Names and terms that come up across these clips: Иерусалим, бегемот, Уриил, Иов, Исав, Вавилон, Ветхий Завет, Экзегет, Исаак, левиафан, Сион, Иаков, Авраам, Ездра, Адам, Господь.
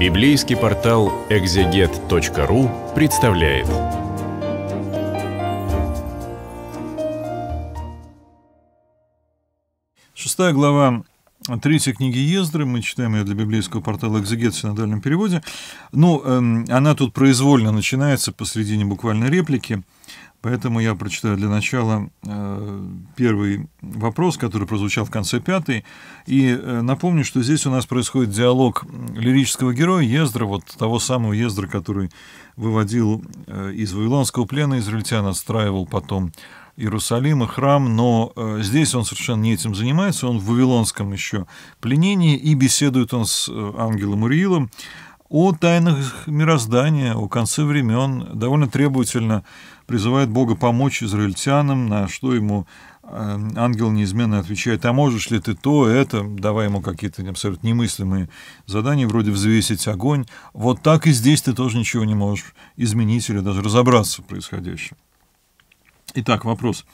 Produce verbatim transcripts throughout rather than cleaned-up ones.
Библейский портал экзегет точка ру представляет. Шестая глава третьей книги Ездры, мы читаем ее для библейского портала «Экзегет» в синодальном переводе. Ну, она тут произвольно начинается посредине буквальной реплики, поэтому я прочитаю для начала первый вопрос, который прозвучал в конце пятой, и напомню, что здесь у нас происходит диалог лирического героя Ездра, вот того самого Ездра, который выводил из вавилонского плена израильтян, отстраивал потом Иерусалим и храм, но э, здесь он совершенно не этим занимается, он в вавилонском еще пленении, и беседует он с э, ангелом Уриилом о тайнах мироздания, о конце времен, довольно требовательно призывает Бога помочь израильтянам, на что ему э, ангел неизменно отвечает: а можешь ли ты то, это, давая ему какие-то абсолютно немыслимые задания, вроде взвесить огонь. Вот так и здесь ты тоже ничего не можешь изменить или даже разобраться в происходящем. Итак, вопрос.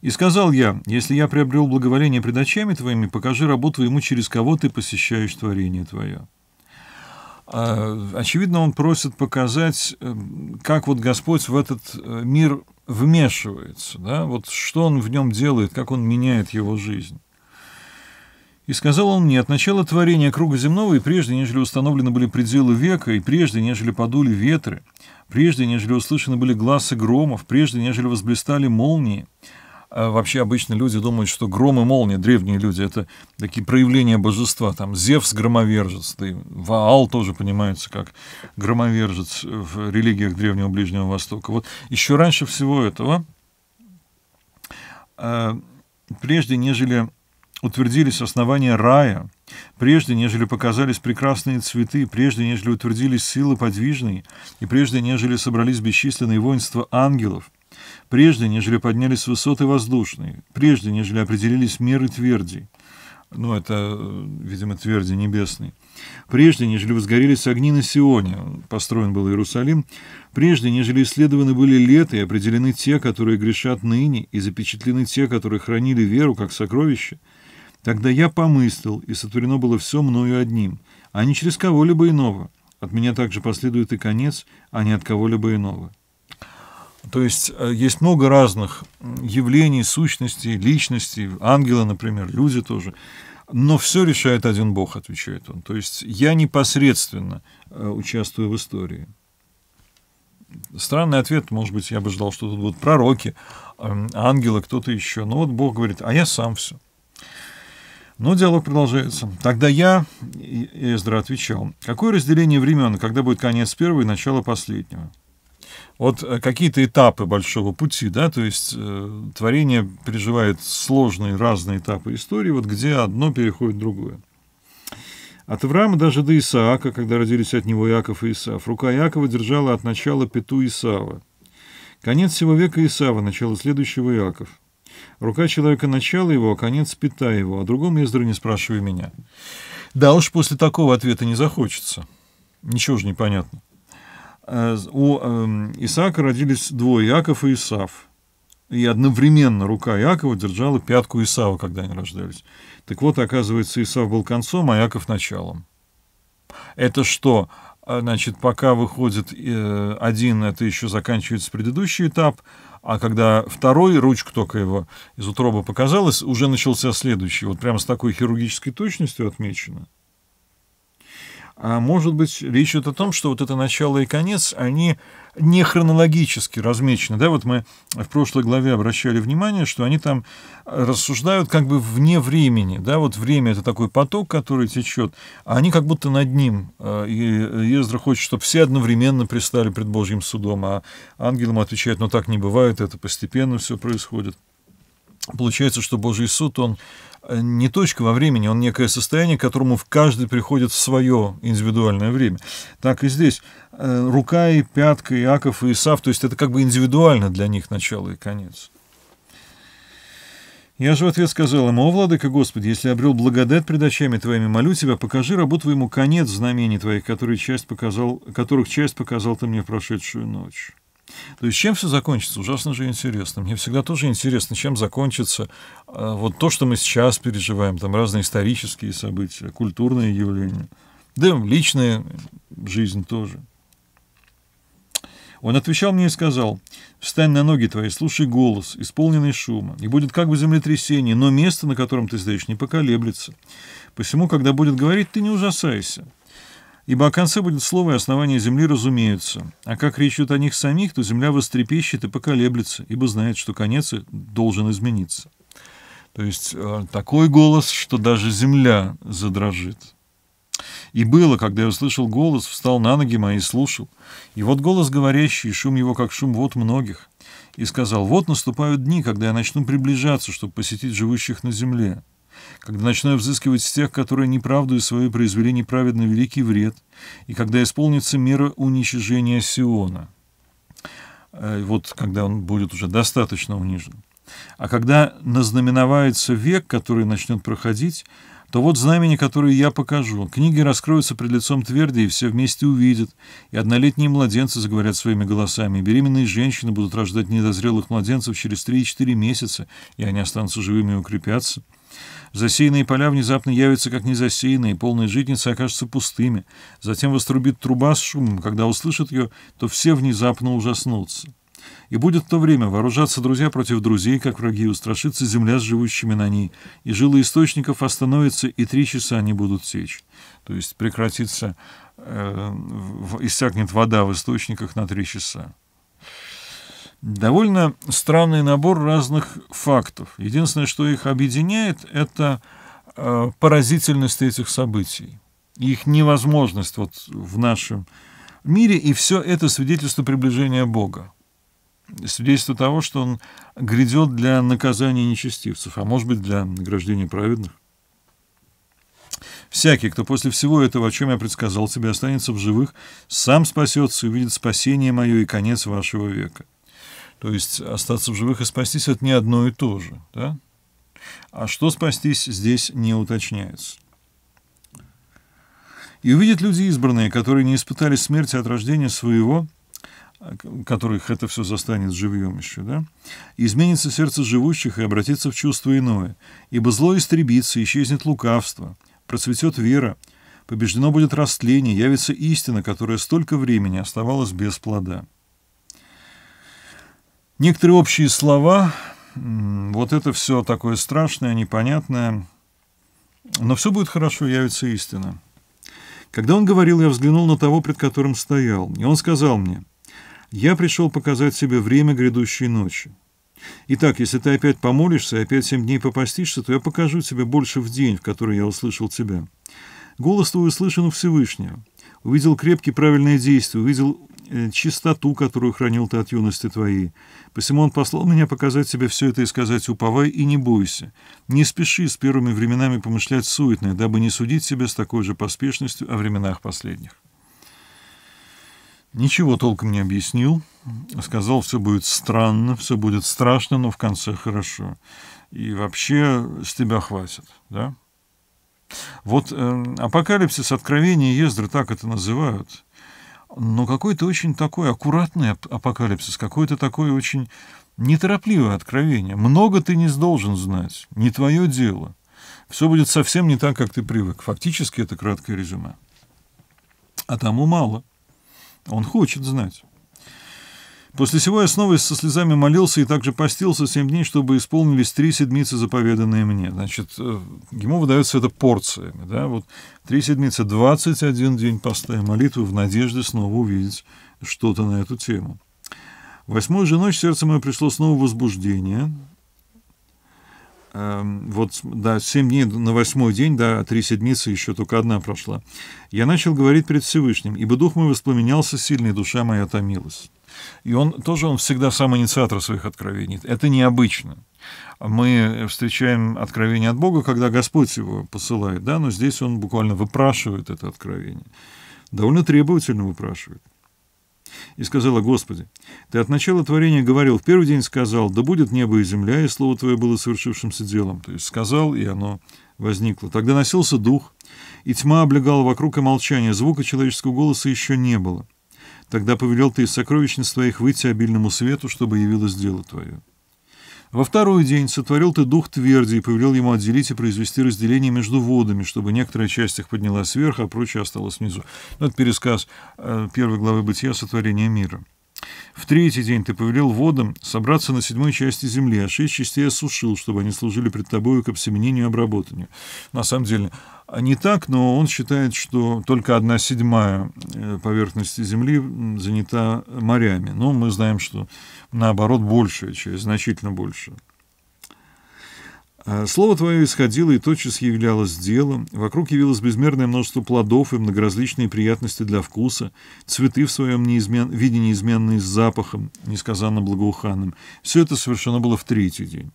«И сказал я: если я приобрел благоволение пред очами твоими, покажи рабу твоему, через кого ты посещаешь творение твое». Очевидно, он просит показать, как вот Господь в этот мир вмешивается, да? Вот что он в нем делает, как он меняет его жизнь. «И сказал он мне: от начала творения круга земного, и прежде, нежели установлены были пределы века, и прежде, нежели подули ветры, прежде, нежели услышаны были гласы громов, прежде, нежели возблистали молнии». А вообще обычно люди думают, что гром и молния, древние люди, это такие проявления божества. Там Зевс громовержец, да и Ваал тоже понимается как громовержец в религиях Древнего Ближнего Востока. Вот еще раньше всего этого, прежде, нежели утвердились основания рая, прежде, нежели показались прекрасные цветы, прежде, нежели утвердились силы подвижные, и прежде, нежели собрались бесчисленные воинства ангелов, прежде, нежели поднялись высоты воздушные, прежде, нежели определились меры твердей, ну, это, видимо, тверди небесной, прежде, нежели возгорелись огни на Сионе, построен был Иерусалим, прежде, нежели исследованы были лета, и определены те, которые грешат ныне, и запечатлены те, которые хранили веру как сокровище. Тогда я помыслил, и сотворено было все мною одним, а не через кого-либо иного. От меня также последует и конец, а не от кого-либо иного. То есть есть много разных явлений, сущностей, личностей, ангелы, например, люди тоже. Но все решает один Бог, отвечает он. То есть я непосредственно участвую в истории. Странный ответ, может быть, я бы ждал, что тут будут пророки, ангелы, кто-то еще. Но вот Бог говорит: а я сам все. Но диалог продолжается. «Тогда я, Ездра, отвечал: какое разделение времен, когда будет конец первого и начало последнего?» Вот какие-то этапы большого пути, да, то есть э, творение переживает сложные разные этапы истории, вот где одно переходит в другое. «От Авраама даже до Исаака, когда родились от него Иаков и Исав, рука Иакова держала от начала пету Исава. Конец всего века Исава, начало следующего Иаков. Рука человека — начало его, а конец — пята его. О другом, Ездра, не спрашивай меня». Да уж, после такого ответа не захочется. Ничего же не понятно. У Исаака родились двое, Иаков и Исав. И одновременно рука Иакова держала пятку Исава, когда они рождались. Так вот, оказывается, Исав был концом, а Иаков — началом. Это что? Значит, пока выходит один, это еще заканчивается предыдущий этап, а когда второй, ручку только его из утробы показалась, уже начался следующий. Вот прямо с такой хирургической точностью отмечено. А может быть, речь идет о том, что вот это начало и конец, они не хронологически размечены. Да, вот мы в прошлой главе обращали внимание, что они там рассуждают как бы вне времени. Да, вот время — это такой поток, который течет, а они как будто над ним. И Ездра хочет, чтобы все одновременно пристали пред Божьим судом, а ангелам отвечает: но так не бывает, это постепенно все происходит. Получается, что Божий суд, он не точка во времени, он некое состояние, к которому в каждый приходит в свое индивидуальное время. Так и здесь рука и пятка, Иаков и Исав, то есть это как бы индивидуально для них начало и конец. «Я же в ответ сказал ему: о, владыка Господи, если обрел благодать пред очами твоими, молю тебя, покажи рабу твоему конец знамений твоих, которых часть показал, которых часть показал ты мне в прошедшую ночь». То есть чем все закончится? Ужасно же интересно. Мне всегда тоже интересно, чем закончится вот то, что мы сейчас переживаем, там разные исторические события, культурные явления, да, личные жизнь тоже. Он отвечал мне и сказал: «Встань на ноги твои, слушай голос, исполненный шума, и будет как бы землетрясение, но место, на котором ты стоишь, не поколеблется. Посему, когда будет говорить, ты не ужасайся. Ибо о конце будет слово, и основания земли разумеются. А как речь идет о них самих, то земля вострепещет и поколеблется, ибо знает, что конец должен измениться». То есть такой голос, что даже земля задрожит. «И было, когда я услышал голос, встал на ноги мои и слушал. И вот голос говорящий, шум его, как шум вод многих. И сказал: вот наступают дни, когда я начну приближаться, чтобы посетить живущих на земле. Когда начну я взыскивать с тех, которые неправдою свою произвели неправедно великий вред. И когда исполнится мера уничижения Сиона». Вот когда он будет уже достаточно унижен. «А когда назнаменовается век, который начнет проходить, то вот знамение, которое я покажу. Книги раскроются пред лицом тверди, и все вместе увидят. И однолетние младенцы заговорят своими голосами. И беременные женщины будут рождать недозрелых младенцев через три-четыре месяца, и они останутся живыми и укрепятся. Засеянные поля внезапно явятся, как незасеянные, и полные житницы окажутся пустыми. Затем вострубит труба с шумом. Когда услышат ее, то все внезапно ужаснутся. И будет в то время вооружаться друзья против друзей, как враги, устрашится земля с живущими на ней, и жилы источников остановятся, и три часа они будут течь». То есть прекратится, э, в, иссякнет вода в источниках на три часа. Довольно странный набор разных фактов. Единственное, что их объединяет, это э, поразительность этих событий, их невозможность вот в нашем мире, и все это свидетельство приближения Бога. Свидетельство того, что он грядет для наказания нечестивцев, а может быть, для награждения праведных. «Всякий, кто после всего этого, о чем я предсказал тебе, останется в живых, сам спасется и увидит спасение мое и конец вашего века». То есть остаться в живых и спастись – это не одно и то же. Да? А что спастись здесь не уточняется. «И увидят люди избранные, которые не испытали смерти от рождения своего, которых это все застанет живьем еще, да? Изменится сердце живущих и обратится в чувство иное. Ибо зло истребится, исчезнет лукавство, процветет вера, побеждено будет растление, явится истина, которая столько времени оставалась без плода». Некоторые общие слова, вот это все такое страшное, непонятное, но все будет хорошо, явится истина. «Когда он говорил, я взглянул на того, пред которым стоял, и он сказал мне: я пришел показать себе время грядущей ночи. Итак, если ты опять помолишься и опять семь дней попастишься, то я покажу тебе больше в день, в который я услышал тебя. Голос твой услышан у Всевышнего. Увидел крепкие правильные действия, увидел э, чистоту, которую хранил ты от юности твоей. Посему он послал меня показать тебе все это и сказать: уповай и не бойся. Не спеши с первыми временами помышлять суетное, дабы не судить себя с такой же поспешностью о временах последних». Ничего толком не объяснил, сказал, все будет странно, все будет страшно, но в конце хорошо. И вообще с тебя хватит, да? Вот э, апокалипсис, откровение Ездры, так это называют, но какой-то очень такой аккуратный апокалипсис, какое-то такое очень неторопливое откровение. Много ты не должен знать, не твое дело. Все будет совсем не так, как ты привык. Фактически это краткое резюме. А тому мало. Он хочет знать. «После сего я снова со слезами молился и также постился семь дней, чтобы исполнились три седмицы, заповеданные мне». Значит, ему выдается это порциями. Да? Вот три седмицы, двадцать один день поста и молитвы в надежде снова увидеть что-то на эту тему. «Восьмую же ночь сердце мое пришло снова возбуждение». Вот, да, семь дней на восьмой день, да, три седмицы, еще только одна прошла. «Я начал говорить пред Всевышним, ибо дух мой воспламенялся сильно, и душа моя томилась». И он тоже, он всегда сам инициатор своих откровений. Это необычно. Мы встречаем откровение от Бога, когда Господь его посылает, да, но здесь он буквально выпрашивает это откровение. Довольно требовательно выпрашивает. «И сказала: Господи, ты от начала творения говорил, в первый день сказал: да будет небо и земля, и слово твое было совершившимся делом». То есть сказал, и оно возникло. «Тогда носился дух, и тьма облегала вокруг, и молчание, звука человеческого голоса еще не было. Тогда повелел ты из сокровищниц твоих выйти обильному свету, чтобы явилось дело твое». Во второй день сотворил ты дух тверди и повелел ему отделить и произвести разделение между водами, чтобы некоторая часть их поднялась вверх, а прочая осталась внизу». Ну, это пересказ первой главы Бытия «Сотворение мира». «В третий день ты повелел водам собраться на седьмой части земли, а шесть частей осушил, чтобы они служили пред тобою к обсеменению и обработанию». На самом деле не так, но он считает, что только одна седьмая поверхности земли занята морями. Но мы знаем, что наоборот большая часть, значительно большая. «Слово твое исходило, и тотчас являлось делом. Вокруг явилось безмерное множество плодов и многоразличные приятности для вкуса, цветы в своем неизмен... виде неизменные с запахом, несказанно благоуханным. Все это совершено было в третий день.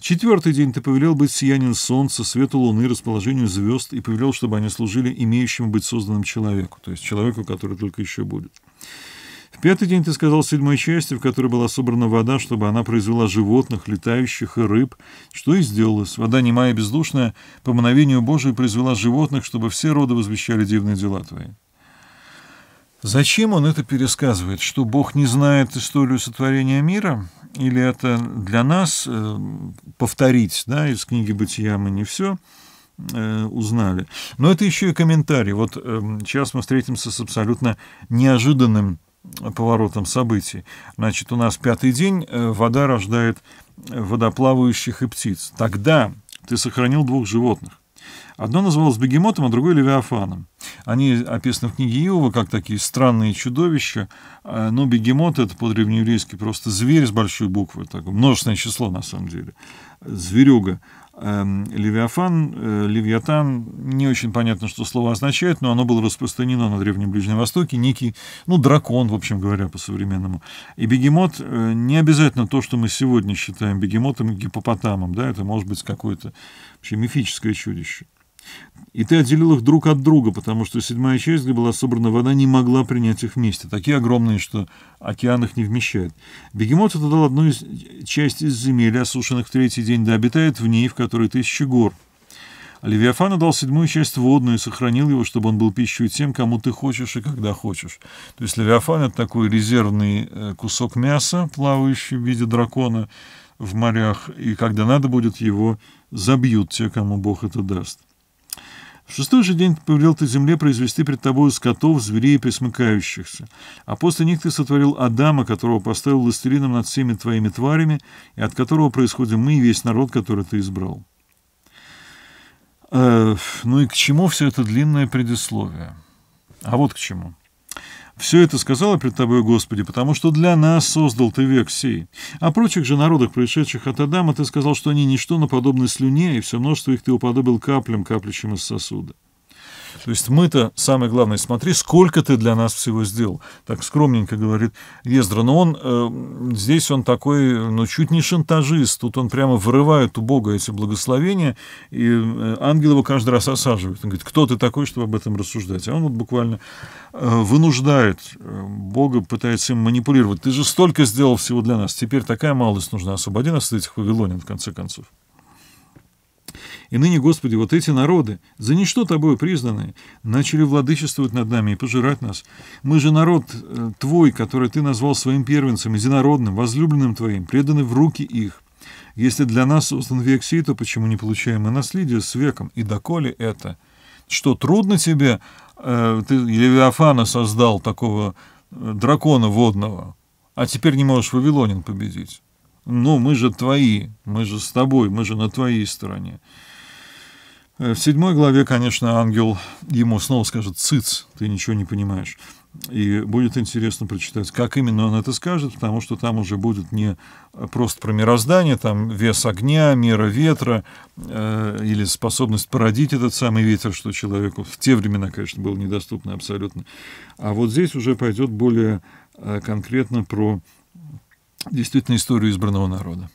Четвертый день ты повелел быть сиянием солнца, свету луны, расположению звезд, и повелел, чтобы они служили имеющему быть созданным человеку», то есть человеку, который только еще будет. «В пятый день ты сказал седьмой части, в которой была собрана вода, чтобы она произвела животных, летающих и рыб, что и сделалось. Вода немая и бездушная, по мановению Божию произвела животных, чтобы все роды возвещали дивные дела твои». Зачем он это пересказывает? Что Бог не знает историю сотворения мира? Или это для нас повторить, да, из книги «Бытия» мы не все узнали? Но это еще и комментарий. Вот сейчас мы встретимся с абсолютно неожиданным поворотом событий. Значит, у нас пятый день, вода рождает водоплавающих и птиц. «Тогда ты сохранил двух животных. Одно называлось бегемотом, а другое левиафаном». Они описаны в книге Иова как такие странные чудовища, но бегемот — это по-древнееврейски просто зверь с большой буквы, такое множественное число на самом деле, зверюга. Левиафан, левиатан, не очень понятно, что слово означает, но оно было распространено на Древнем Ближнем Востоке, некий, ну, дракон, в общем говоря, по-современному. И бегемот не обязательно то, что мы сегодня считаем бегемотом и гиппопотамом, да, это может быть какое-то вообще мифическое чудище. «И ты отделил их друг от друга, потому что седьмая часть, где была собрана вода, не могла принять их вместе. Такие огромные, что океан их не вмещает. Бегемот это дал одну из части из земель, осушенных в третий день, да обитает в ней, в которой тысячи гор. А левиафану дал седьмую часть водную и сохранил его, чтобы он был пищей тем, кому ты хочешь и когда хочешь». То есть левиафан — это такой резервный кусок мяса, плавающий в виде дракона в морях, и когда надо будет, его забьют те, кому Бог это даст. «В шестой же день ты повелел ты земле произвести пред тобою скотов, зверей и пресмыкающихся. А после них ты сотворил Адама, которого поставил властелином над всеми твоими тварями, и от которого происходим мы и весь народ, который ты избрал». Э, ну и к чему все это длинное предисловие? А вот к чему. «Все это сказала пред тобой, Господи, потому что для нас создал ты век сей. О прочих же народах, происшедших от Адама, ты сказал, что они ничто наподобны слюне, и все множество их ты уподобил каплям, каплящим из сосуда». То есть мы-то, самое главное, смотри, сколько ты для нас всего сделал. Так скромненько говорит Ездра. Но он, э, здесь он такой, ну, чуть не шантажист. Тут он прямо вырывает у Бога эти благословения, и ангел его каждый раз осаживает. Он говорит: кто ты такой, чтобы об этом рассуждать? А он вот буквально э, вынуждает Бога, пытается им манипулировать. Ты же столько сделал всего для нас. Теперь такая малость нужна. Освободи нас от этих вавилонян, в конце концов. «И ныне, Господи, вот эти народы, за ничто тобой признанные, начали владычествовать над нами и пожирать нас. Мы же народ твой, который ты назвал своим первенцем, единородным, возлюбленным твоим, преданы в руки их. Если для нас создан век сей, то почему не получаем мы наследие с веком? И доколе это? Что, трудно тебе? Э, ты Левиафана создал, такого дракона водного, а теперь не можешь вавилонин победить. Ну, мы же твои, мы же с тобой, мы же на твоей стороне». В седьмой главе, конечно, ангел ему снова скажет: «Цыц, ты ничего не понимаешь». И будет интересно прочитать, как именно он это скажет, потому что там уже будет не просто про мироздание, там вес огня, мера ветра, э, или способность породить этот самый ветер, что человеку в те времена, конечно, было недоступно абсолютно. А вот здесь уже пойдет более конкретно про действительно историю избранного народа.